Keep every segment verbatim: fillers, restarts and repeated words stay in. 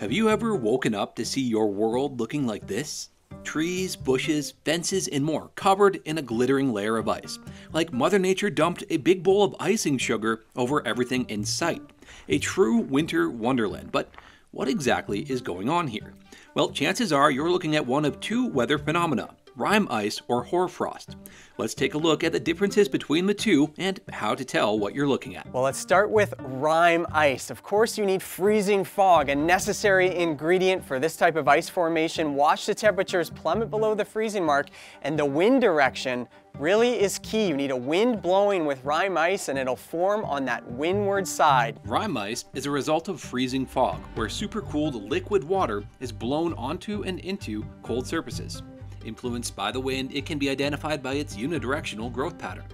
Have you ever woken up to see your world looking like this? Trees, bushes, fences, and more covered in a glittering layer of ice, like Mother Nature dumped a big bowl of icing sugar over everything in sight. A true winter wonderland. But what exactly is going on here? Well, chances are you're looking at one of two weather phenomena, rime ice or hoarfrost. Let's take a look at the differences between the two and how to tell what you're looking at. Well, let's start with rime ice. Of course, you need freezing fog, a necessary ingredient for this type of ice formation. Watch the temperatures plummet below the freezing mark, and the wind direction really is key. You need a wind blowing with rime ice and it'll form on that windward side. Rime ice is a result of freezing fog, where supercooled liquid water is blown onto and into cold surfaces. Influenced by the wind, it can be identified by its unidirectional growth pattern.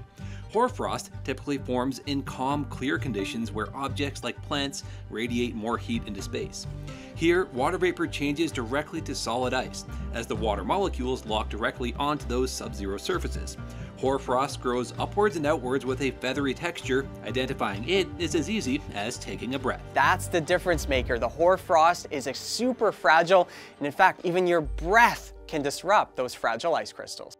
Hoarfrost typically forms in calm, clear conditions where objects like plants radiate more heat into space. Here, water vapor changes directly to solid ice, as the water molecules lock directly onto those sub-zero surfaces. Hoarfrost grows upwards and outwards with a feathery texture. Identifying it is as easy as taking a breath. That's the difference maker. The hoarfrost is a super fragile, and in fact, even your breath can disrupt those fragile ice crystals.